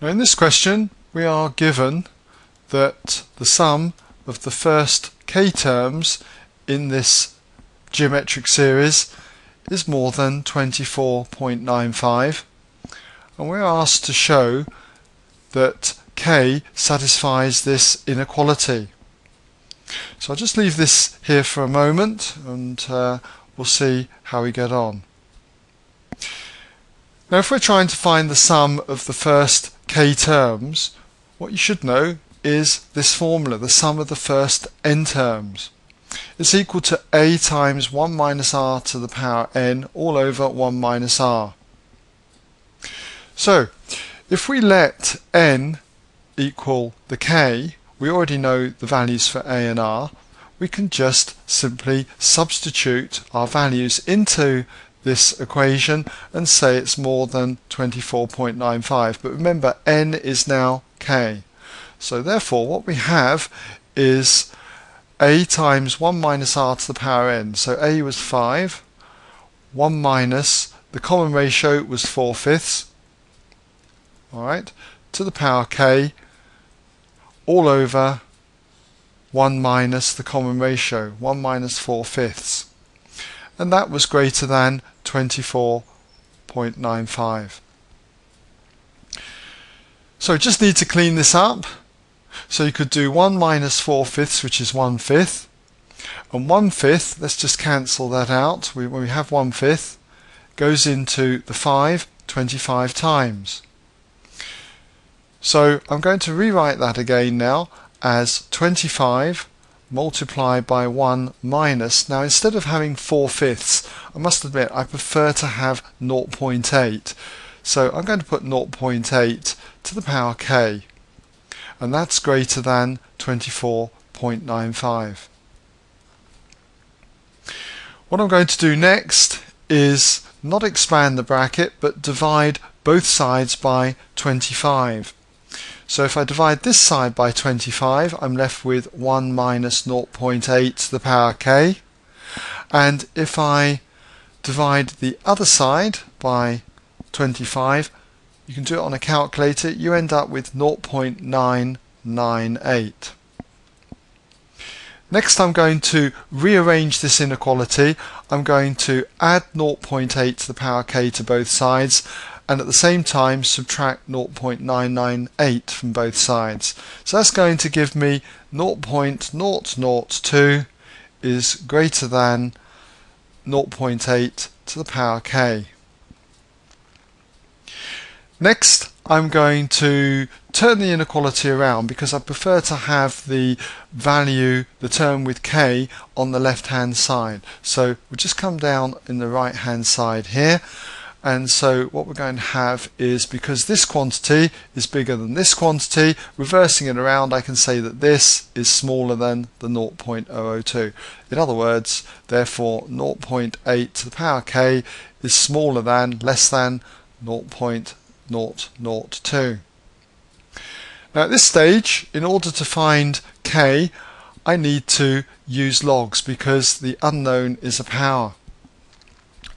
Now in this question we are given that the sum of the first k terms in this geometric series is more than 24.95, and we're asked to show that k satisfies this inequality. So I'll just leave this here for a moment and we'll see how we get on. Now if we're trying to find the sum of the first k terms, what you should know is this formula, the sum of the first n terms. It's equal to a times 1 minus r to the power n all over 1 minus r. So if we let n equal the k, we already know the values for a and r, we can just simply substitute our values into this equation and say it's more than 24.95, but remember n is now k, so therefore what we have is a times 1 minus r to the power n. So a was 5, 1 minus the common ratio was 4/5, alright, to the power k all over 1 minus the common ratio, 1 minus 4/5, and that was greater than 24.95. So just need to clean this up. So you could do 1 minus 4/5, which is 1/5, and 1/5, let's just cancel that out. When we have 1/5, goes into the 5 25 times. So I'm going to rewrite that again now as 25 multiplied by 1 minus. Now instead of having 4/5, I must admit I prefer to have 0.8. So I'm going to put 0.8 to the power k, and that's greater than 24.95. What I'm going to do next is not expand the bracket but divide both sides by 25. So if I divide this side by 25, I'm left with 1 minus 0.8 to the power k, and if I divide the other side by 25, you can do it on a calculator, you end up with 0.998. Next I'm going to rearrange this inequality. I'm going to add 0.8 to the power k to both sides, and at the same time subtract 0.998 from both sides. So that's going to give me 0.002 is greater than 0.8 to the power k. Next I'm going to turn the inequality around because I prefer to have the value, the term with k, on the left hand side. So we'll just come down in the right hand side here, and so what we're going to have is, because this quantity is bigger than this quantity, reversing it around I can say that this is smaller than the 0.002. In other words, therefore 0.8 to the power k is smaller than, less than 0.002. Now at this stage, in order to find k, I need to use logs because the unknown is a power.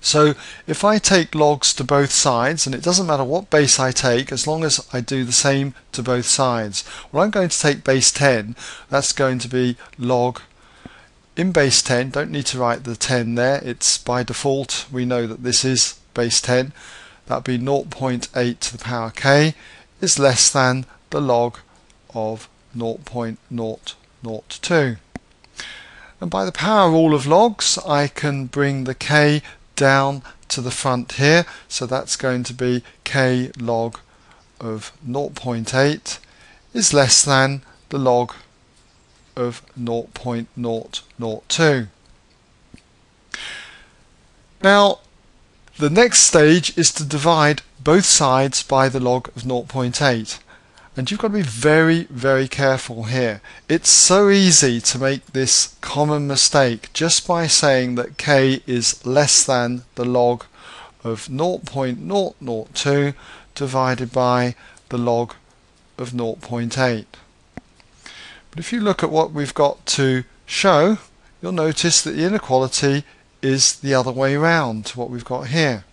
So if I take logs to both sides, and it doesn't matter what base I take as long as I do the same to both sides. Well, I'm going to take base 10, that's going to be log in base 10, don't need to write the 10 there, it's by default, we know that this is base 10, that'd be 0.8 to the power k is less than the log of 0.002. And by the power rule of logs I can bring the k down to the front here, so that's going to be k log of 0.8 is less than the log of 0.002. Now the next stage is to divide both sides by the log of 0.8, and you've got to be very, very careful here. It's so easy to make this common mistake just by saying that k is less than the log of 0.002 divided by the log of 0.8. But if you look at what we've got to show, you'll notice that the inequality is the other way around to what we've got here,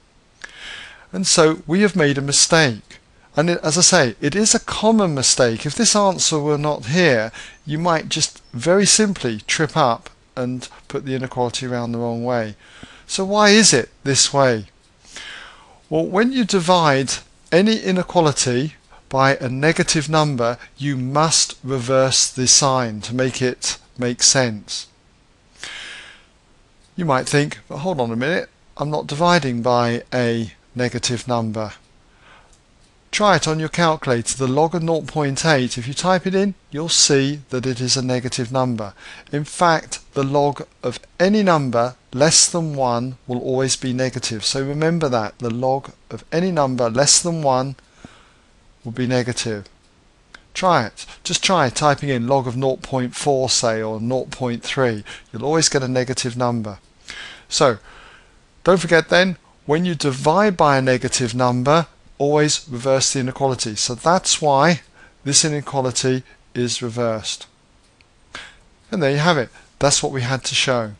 and so we have made a mistake. And it, as I say, it is a common mistake. If this answer were not here, you might just very simply trip up and put the inequality around the wrong way. So why is it this way? Well, when you divide any inequality by a negative number, you must reverse the sign to make it make sense. You might think, but hold on a minute, I'm not dividing by a negative number. Try it on your calculator, the log of 0.8. If you type it in, you'll see that it is a negative number. In fact, the log of any number less than 1 will always be negative. So remember that, the log of any number less than 1 will be negative. Try it. Just try typing in log of 0.4, say, or 0.3. You'll always get a negative number. So, don't forget then, when you divide by a negative number, always reverse the inequality. So that's why this inequality is reversed. And there you have it. That's what we had to show.